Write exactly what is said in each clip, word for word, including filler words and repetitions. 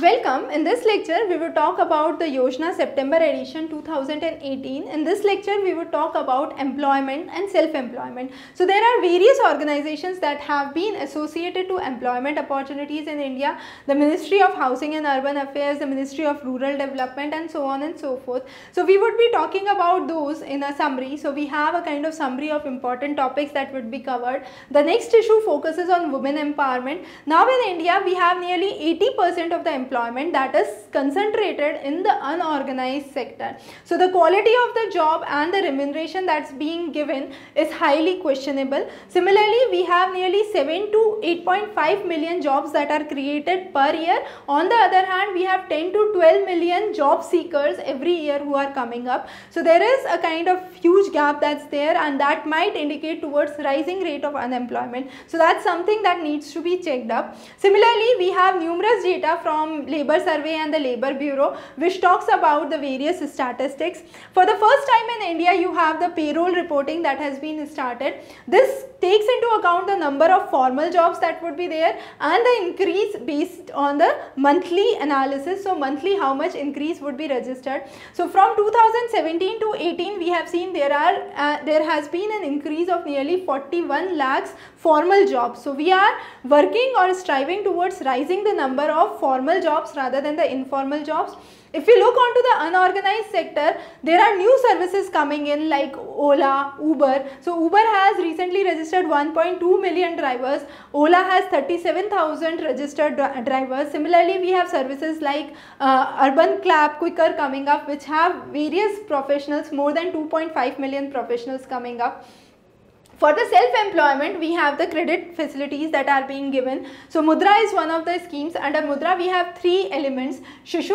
Welcome. In this lecture, we will talk about the Yojana September edition two thousand eighteen. In this lecture, we will talk about employment and self-employment. So there are various organizations that have been associated to employment opportunities in India. The Ministry of Housing and Urban Affairs, the Ministry of Rural Development, and so on and so forth. So we would be talking about those in a summary. So we have a kind of summary of important topics that would be covered. The next issue focuses on women empowerment. Now in India, we have nearly eighty percent of the employment Employment that is concentrated in the unorganized sector. So the quality of the job and the remuneration that's being given is highly questionable. Similarly, we have nearly seven to eight point five million jobs that are created per year. On the other hand, we have ten to twelve million job seekers every year who are coming up. So there is a kind of huge gap that's there, and that might indicate towards rising rate of unemployment. So that's something that needs to be checked up. Similarly, we have numerous data from Labor Survey and the Labor Bureau, which talks about the various statistics. For the first time in India, you have the payroll reporting that has been started. This takes into account the number of formal jobs that would be there and the increase based on the monthly analysis. So monthly, how much increase would be registered. So from two thousand seventeen to eighteen, we have seen there are uh, there has been an increase of nearly forty-one lakhs formal jobs. So we are working or striving towards rising the number of formal jobs rather than the informal jobs. If you look onto the unorganized sector, there are new services coming in like Ola, Uber. So Uber has recently registered one point two million drivers. Ola has thirty-seven thousand registered drivers. Similarly, we have services like uh, UrbanClap, Quicker coming up, which have various professionals, more than two point five million professionals coming up. For the self-employment, we have the credit facilities that are being given. So Mudra is one of the schemes. Under Mudra, we have three elements, Shishu,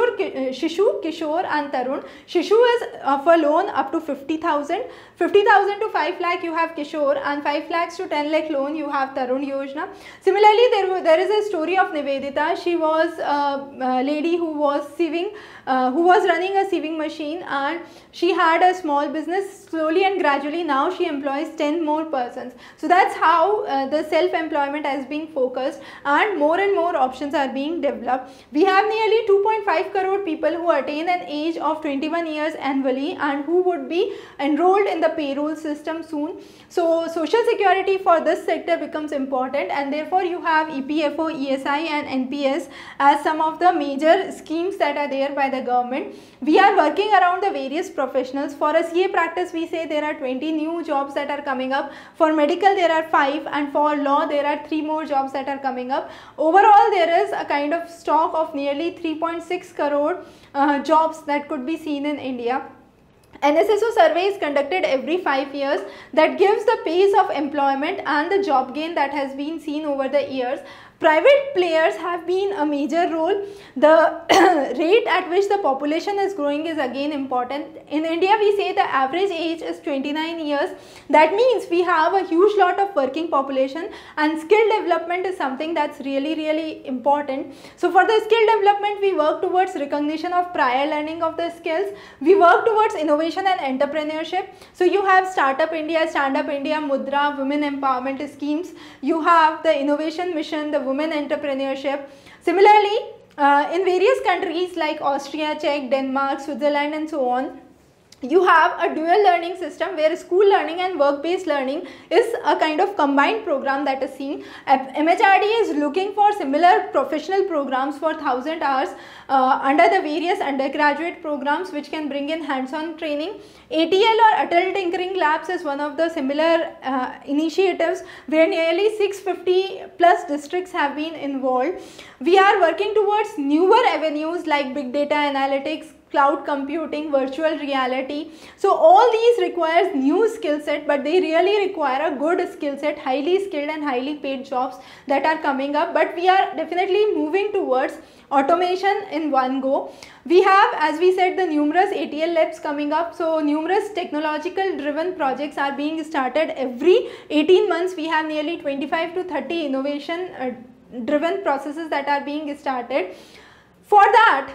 Shishu Kishore and Tarun. Shishu is for loan up to fifty thousand. fifty thousand to five lakh you have Kishore, and five lakhs to ten lakh loan you have Tarun Yojana. Similarly, there, there is a story of Nivedita. She was a lady who was sieving, uh, who was running a sieving machine, and she had a small business. Slowly and gradually, now she employs ten more persons. So that's how uh, the self-employment is being focused, and more and more options are being developed. We have nearly two point five crore people who attain an age of twenty-one years annually and who would be enrolled in the payroll system soon. So social security for this sector becomes important, and therefore you have E P F O, E S I and N P S as some of the major schemes that are there by the government. We are working around the various professionals. For a C A practice, we say there are twenty new jobs that are coming up. For medical, there are five, and for law, there are three more jobs that are coming up. Overall, there is a kind of stock of nearly three point six crore uh, jobs that could be seen in India. N S S O survey is conducted every five years. That gives the pace of employment and the job gain that has been seen over the years. Private players have been a major role. The rate at which the population is growing is again important. In India, we say the average age is twenty-nine years. That means we have a huge lot of working population, and skill development is something that's really, really important. So for the skill development, we work towards recognition of prior learning of the skills. We work towards innovation and entrepreneurship. So you have Startup India, Stand-up India, Mudra, women empowerment schemes. You have the innovation mission, the women entrepreneurship. Similarly, uh, in various countries like Austria, Czech, Denmark, Switzerland and so on, you have a dual learning system where school learning and work-based learning is a kind of combined program that is seen. M H R D is looking for similar professional programs for one thousand hours uh, under the various undergraduate programs, which can bring in hands-on training. A T L or Atal Tinkering Labs is one of the similar uh, initiatives where nearly six hundred fifty plus districts have been involved. We are working towards newer avenues like big data analytics, cloud computing, virtual reality. So all these requires new skill set, but they really require a good skill set, highly skilled and highly paid jobs that are coming up. But we are definitely moving towards automation in one go. We have, as we said, the numerous A T L labs coming up. So numerous technological driven projects are being started. Every eighteen months, we have nearly twenty-five to thirty innovation uh, driven processes that are being started. For that,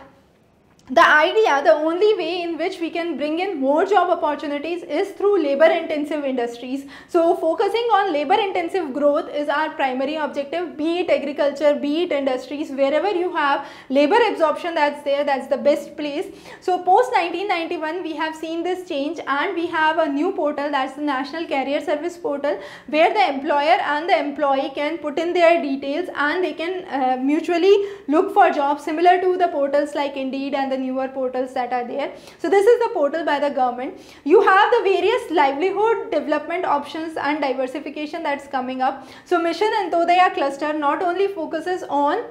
the idea, the only way in which we can bring in more job opportunities is through labor intensive industries. So focusing on labor intensive growth is our primary objective, be it agriculture, be it industries, wherever you have labor absorption that's there, that's the best place. So post nineteen ninety-one we have seen this change and we have a new portal, that's the National Career Service portal, where the employer and the employee can put in their details and they can uh, mutually look for jobs, similar to the portals like Indeed and the newer portals that are there. So this is the portal by the government. You have the various livelihood development options and diversification that's coming up. So Mission Antyodaya cluster not only focuses on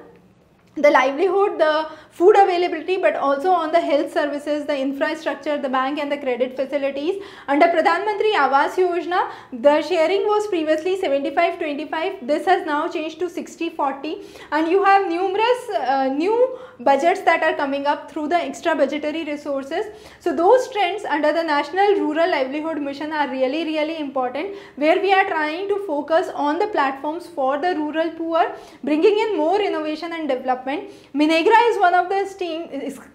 the livelihood, the food availability, but also on the health services, the infrastructure, the bank and the credit facilities. Under Pradhan Mantri Awas Yojana, the sharing was previously seventy-five twenty-five. This has now changed to sixty forty, and you have numerous uh, new budgets that are coming up through the extra budgetary resources. So those trends under the National Rural Livelihood Mission are really, really important, where we are trying to focus on the platforms for the rural poor, bringing in more innovation and development. MGNREGA is one of the steam,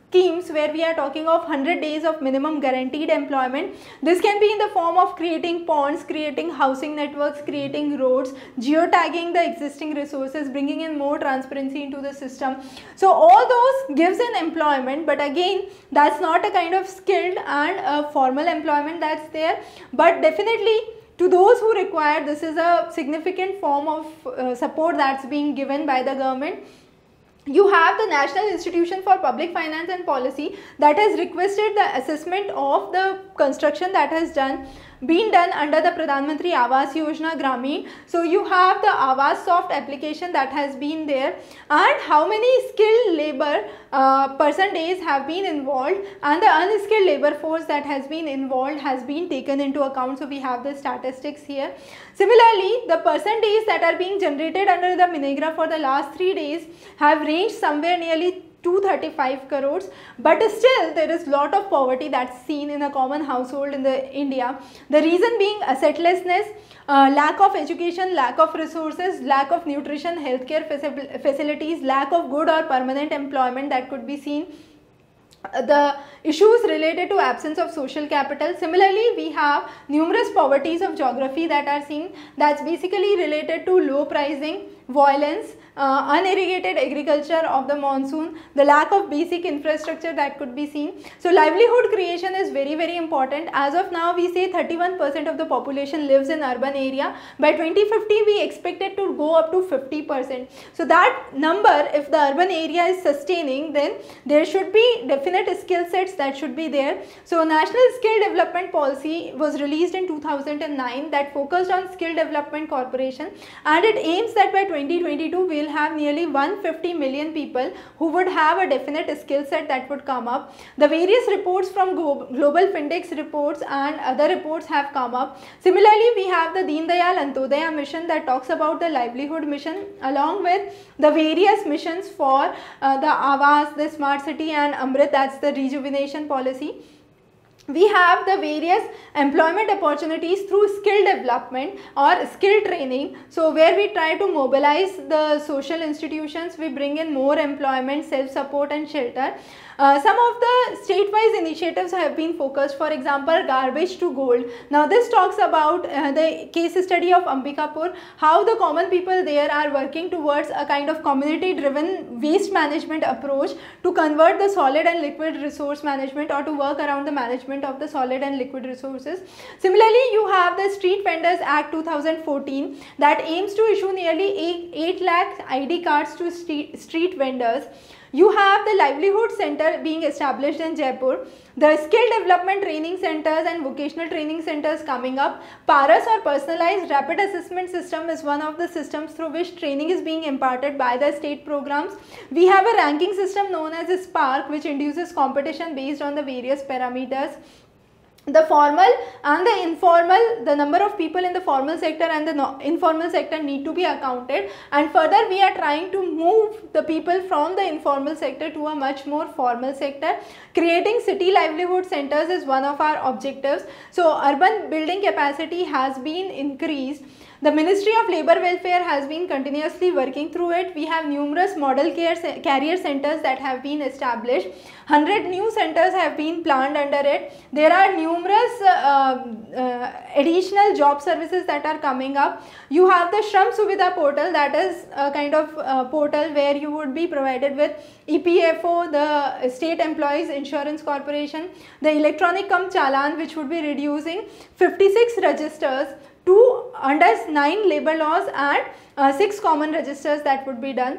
schemes where we are talking of one hundred days of minimum guaranteed employment. This can be in the form of creating ponds, creating housing networks, creating roads, geotagging the existing resources, bringing in more transparency into the system. So all those gives an employment, but again that's not a kind of skilled and a formal employment that's there, but definitely to those who require, this is a significant form of uh, support that's being given by the government. You have the National Institution for Public Finance and Policy that has requested the assessment of the construction that has done been done under the Pradhan Mantri Awas Yojana Gramin. So you have the Avas soft application that has been there, and how many skilled labor uh, person days have been involved and the unskilled labor force that has been involved has been taken into account. So we have the statistics here. Similarly, the person days that are being generated under the MGNREGA for the last three days have ranged somewhere nearly two hundred thirty-five crores, but still there is lot of poverty that's seen in a common household in the India. The reason being assetlessness, uh, lack of education, lack of resources, lack of nutrition, healthcare facilities, lack of good or permanent employment that could be seen. The issues related to absence of social capital. Similarly, we have numerous poverties of geography that are seen, that's basically related to low pricing, violence, uh, unirrigated agriculture of the monsoon, the lack of basic infrastructure that could be seen. So livelihood creation is very, very important. As of now, we say thirty-one percent of the population lives in urban area. By twenty fifty, we expect it to go up to fifty percent. So that number, if the urban area is sustaining, then there should be definite skill sets that should be there. So National Skill Development Policy was released in two thousand nine that focused on skill development corporation, and it aims that by twenty twenty-two we will have nearly one hundred fifty million people who would have a definite skill set that would come up. The various reports from Global Findex reports and other reports have come up. Similarly, we have the Deendayal Antyodaya mission that talks about the livelihood mission, along with the various missions for uh, the Avas, the smart city, and Amrit, that's the rejuvenation policy. We have the various employment opportunities through skill development or skill training. So where we try to mobilize the social institutions, we bring in more employment, self-support and shelter. Uh, some of the state-wise initiatives have been focused, for example, garbage to gold. Now this talks about uh, the case study of Ambikapur, how the common people there are working towards a kind of community-driven waste management approach to convert the solid and liquid resource management, or to work around the management of the solid and liquid resources. Similarly, you have the Street Vendors Act two thousand fourteen that aims to issue nearly eight lakh I D cards to street, street vendors. You have the livelihood center being established in Jaipur, the skill development training centers and vocational training centers coming up. P A R A S or personalized rapid assessment system is one of the systems through which training is being imparted by the state programs. We have a ranking system known as SPARK, which induces competition based on the various parameters. The formal and the informal, the number of people in the formal sector and the no, informal sector need to be accounted, and further we are trying to move the people from the informal sector to a much more formal sector. Creating city livelihood centers is one of our objectives. So urban building capacity has been increased. The Ministry of Labour Welfare has been continuously working through it. We have numerous model care career centers that have been established. one hundred new centers have been planned under it. There are numerous uh, uh, additional job services that are coming up. You have the Shram Suvidha portal, that is a kind of uh, portal where you would be provided with E P F O, the State Employees Insurance Corporation, the electronic cum chalan, which would be reducing fifty-six registers, two under nine labour laws and uh, six common registers that would be done.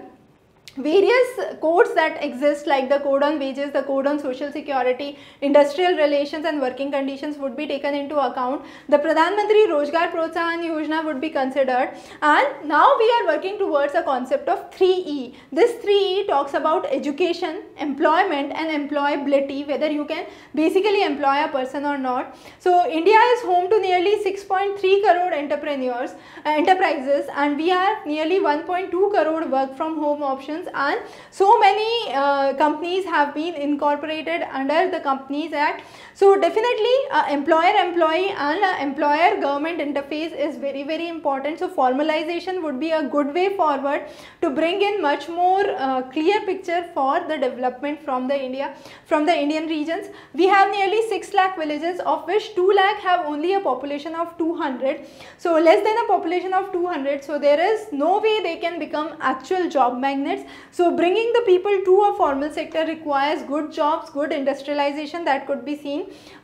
Various codes that exist, like the code on wages, the code on social security, industrial relations and working conditions would be taken into account. The Pradhan Mantri Rozgar Protsahan Yojana would be considered, and now we are working towards a concept of three E. This three E talks about education, employment and employability, whether you can basically employ a person or not. So India is home to nearly six point three crore entrepreneurs, uh, enterprises, and we have nearly one point two crore work from home options, and so many uh, companies have been incorporated under the Companies Act. So definitely uh, employer-employee and uh, employer-government interface is very very important. So formalization would be a good way forward to bring in much more uh, clear picture for the development from the India, from the Indian regions. We have nearly six lakh villages, of which two lakh have only a population of two hundred. So less than a population of two hundred. So there is no way they can become actual job magnets. So bringing the people to a formal sector requires good jobs, good industrialization that could be seen.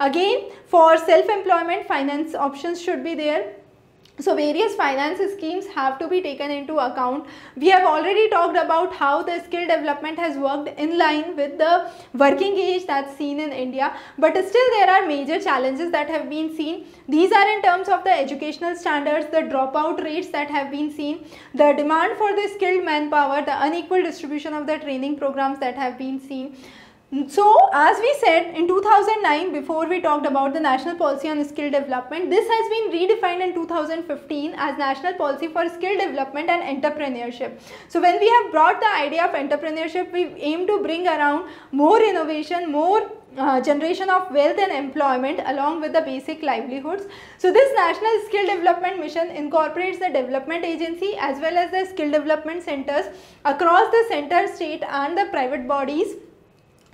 Again, for self-employment, finance options should be there. So various finance schemes have to be taken into account. We have already talked about how the skill development has worked in line with the working age that's seen in India. But still there are major challenges that have been seen. These are in terms of the educational standards, the dropout rates that have been seen, the demand for the skilled manpower, the unequal distribution of the training programs that have been seen. So as we said in two thousand nine, before we talked about the National Policy on Skill Development, this has been redefined in two thousand fifteen as National Policy for Skill Development and Entrepreneurship. So when we have brought the idea of entrepreneurship, we aim to bring around more innovation, more Uh, generation of wealth and employment along with the basic livelihoods. So this National Skill Development Mission incorporates the development agency as well as the skill development centers across the center, state and the private bodies.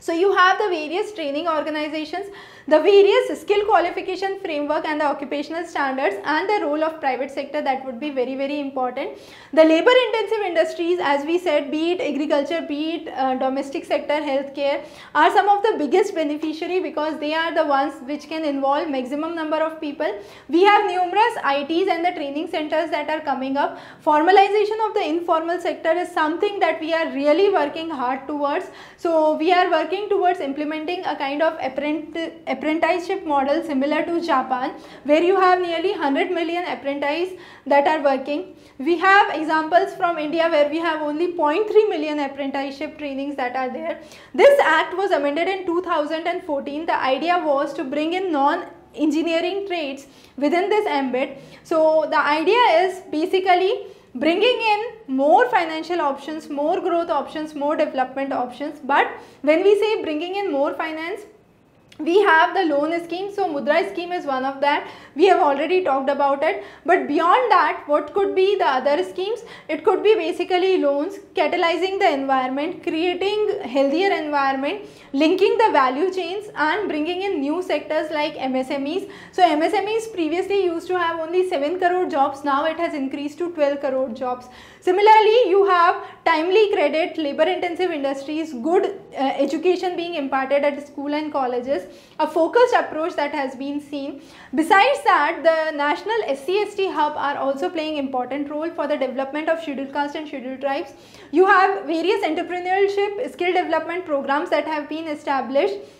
So you have the various training organizations, the various skill qualification framework and the occupational standards, and the role of private sector that would be very very important. The labor intensive industries, as we said, be it agriculture, be it uh, domestic sector, healthcare, are some of the biggest beneficiary because they are the ones which can involve maximum number of people. We have numerous I Ts and the training centers that are coming up. Formalization of the informal sector is something that we are really working hard towards. So we are working towards implementing a kind of apprenticeship model similar to Japan, where you have nearly one hundred million apprentices that are working. We have examples from India where we have only zero point three million apprenticeship trainings that are there. This act was amended in two thousand fourteen. The idea was to bring in non engineering trades within this ambit. So the idea is basically bringing in more financial options, more growth options, more development options. But when we say bringing in more finance, we have the loan scheme. So Mudra scheme is one of that. We have already talked about it. But beyond that, what could be the other schemes? It could be basically loans, catalyzing the environment, creating healthier environment, linking the value chains and bringing in new sectors like M S M Es. So M S M Es previously used to have only seven crore jobs. Now it has increased to twelve crore jobs. Similarly, you have timely credit, labor intensive industries, good uh, education being imparted at school and colleges, a focused approach that has been seen. Besides that, the national S C S T hub are also playing important role for the development of scheduled caste and scheduled tribes. You have various entrepreneurship skill development programs that have been established.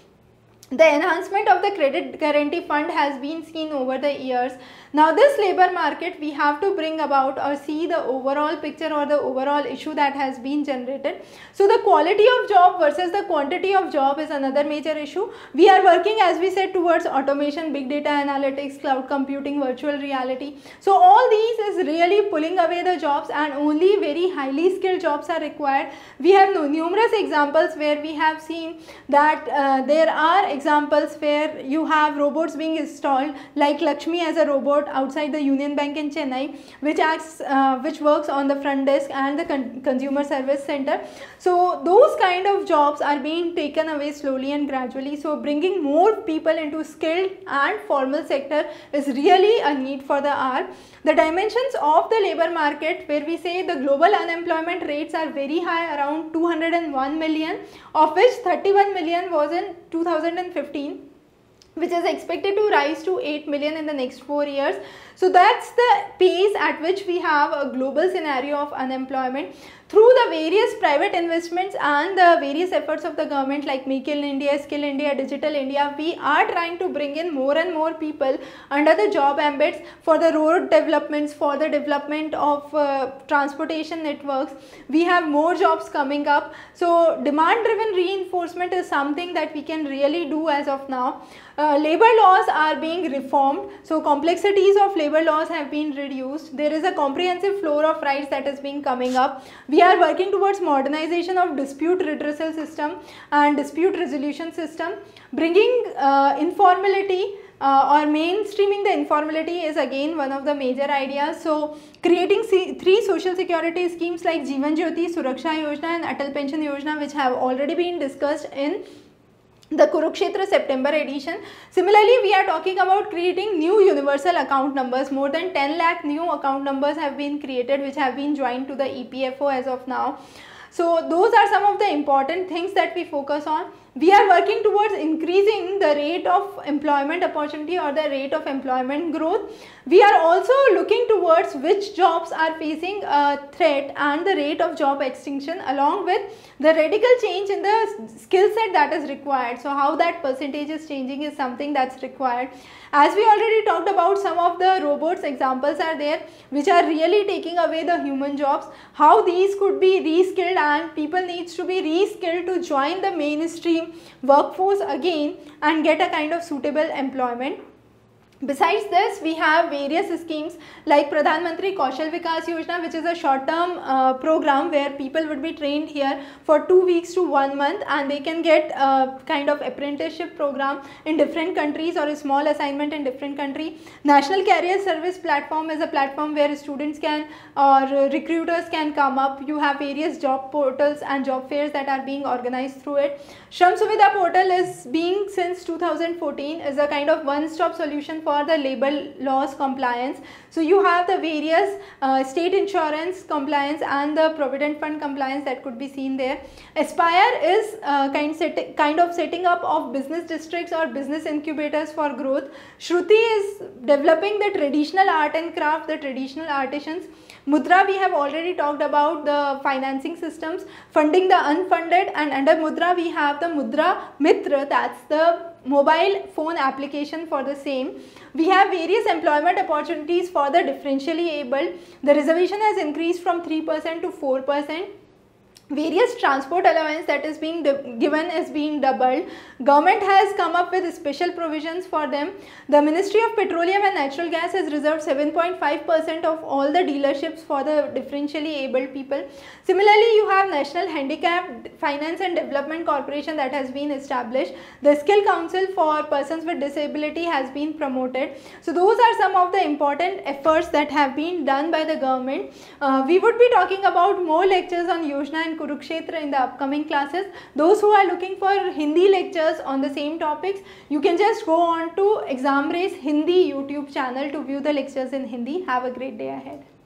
The enhancement of the credit guarantee fund has been seen over the years. Now this labor market, we have to bring about or see the overall picture or the overall issue that has been generated. So the quality of job versus the quantity of job is another major issue. We are working, as we said, towards automation, big data analytics, cloud computing, virtual reality. So all these is really pulling away the jobs and only very highly skilled jobs are required. We have numerous examples where we have seen that uh, there are examples where you have robots being installed, like Lakshmi as a robot outside the Union Bank in Chennai, which acts, uh, which works on the front desk and the con consumer service center. So those kind of jobs are being taken away slowly and gradually. So bringing more people into skilled and formal sector is really a need for the hour. The dimensions of the labor market, where we say the global unemployment rates are very high, around two hundred one million, of which thirty-one million was in two thousand fifteen, which is expected to rise to eight million in the next four years. So that's the pace at which we have a global scenario of unemployment. Through the various private investments and the various efforts of the government like Make in India, Skill India, Digital India, we are trying to bring in more and more people under the job ambits for the road developments, for the development of uh, transportation networks. We have more jobs coming up. So demand-driven reinforcement is something that we can really do as of now. Uh, labor laws are being reformed. So complexities of labor laws have been reduced. There is a comprehensive floor of rights that has been coming up. We We are working towards modernization of dispute redressal system and dispute resolution system. Bringing uh, informality uh, or mainstreaming the informality is again one of the major ideas. So creating three social security schemes like Jeevan Jyoti, Suraksha Yojana and Atal Pension Yojana, which have already been discussed in the Kurukshetra September edition. Similarly, we are talking about creating new universal account numbers. More than ten lakh new account numbers have been created, which have been joined to the E P F O as of now. So those are some of the important things that we focus on. We are working towards increasing the rate of employment opportunity or the rate of employment growth. We are also looking towards which jobs are facing a threat and the rate of job extinction, along with the radical change in the skill set that is required. So how that percentage is changing is something that's required. As we already talked about, some of the robots examples are there which are really taking away the human jobs. How these could be reskilled and people needs to be reskilled to join the mainstream workforce again and get a kind of suitable employment. Besides this, we have various schemes like Pradhan Mantri Kaushal Vikas Yojana, which is a short-term uh, program where people would be trained here for two weeks to one month and they can get a kind of apprenticeship program in different countries or a small assignment in different country. National Career Service platform is a platform where students can or recruiters can come up. You have various job portals and job fairs that are being organized through it. Shram Suvidha portal is being since two thousand fourteen is a kind of one-stop solution for for the labor laws compliance. So you have the various uh, state insurance compliance and the provident fund compliance that could be seen there. Aspire is uh, kind, set, kind of setting up of business districts or business incubators for growth. Shruti is developing the traditional art and craft, the traditional artisans. Mudra, we have already talked about the financing systems, funding the unfunded, and under Mudra we have the Mudra Mitra, that's the mobile phone application for the same. We have various employment opportunities for the differentially abled. The reservation has increased from three percent to four percent. Various transport allowance that is being given is being doubled. Government has come up with special provisions for them. The Ministry of Petroleum and Natural Gas has reserved seven point five percent of all the dealerships for the differentially abled people. Similarly, you have National Handicapped Finance and Development Corporation that has been established. The Skill Council for persons with disability has been promoted. So those are some of the important efforts that have been done by the government. Uh, we would be talking about more lectures on Yojana and Kurukshetra in the upcoming classes. Those who are looking for Hindi lectures on the same topics, you can just go on to Exam Race Hindi YouTube channel to view the lectures in Hindi. Have a great day ahead.